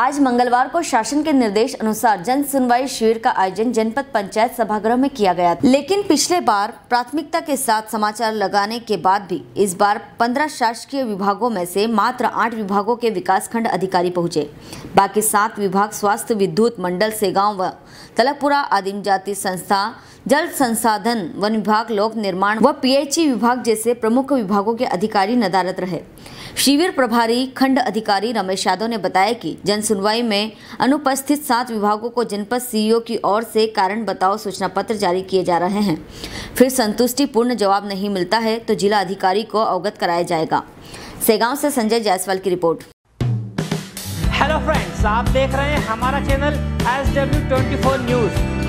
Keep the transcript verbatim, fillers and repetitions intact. आज मंगलवार को शासन के निर्देश अनुसार जन सुनवाई शिविर का आयोजन जनपद पंचायत सभागृह में किया गया, लेकिन पिछले बार प्राथमिकता के साथ समाचार लगाने के बाद भी इस बार पंद्रह शासकीय विभागों में से मात्र आठ विभागों के विकासखंड अधिकारी पहुंचे। बाकी सात विभाग स्वास्थ्य, विद्युत, मंडल, सेगांव व तलकपुरा, आदिम जाति संस्था, जल संसाधन, वन विभाग, लोक निर्माण व पीएचई विभाग जैसे प्रमुख विभागों के अधिकारी नदारत रहे। शिविर प्रभारी खंड अधिकारी रमेश यादव ने बताया कि जन सुनवाई में अनुपस्थित सात विभागों को जनपद सीईओ की ओर से कारण बताओ सूचना पत्र जारी किए जा रहे हैं। फिर संतुष्टिपूर्ण जवाब नहीं मिलता है तो जिला अधिकारी को अवगत कराया जाएगा। सेगांव से संजय जायसवाल की रिपोर्ट। हेलो फ्रेंड्स, आप देख रहे हैं हमारा चैनल एस डब्ल्यू चौबीस न्यूज।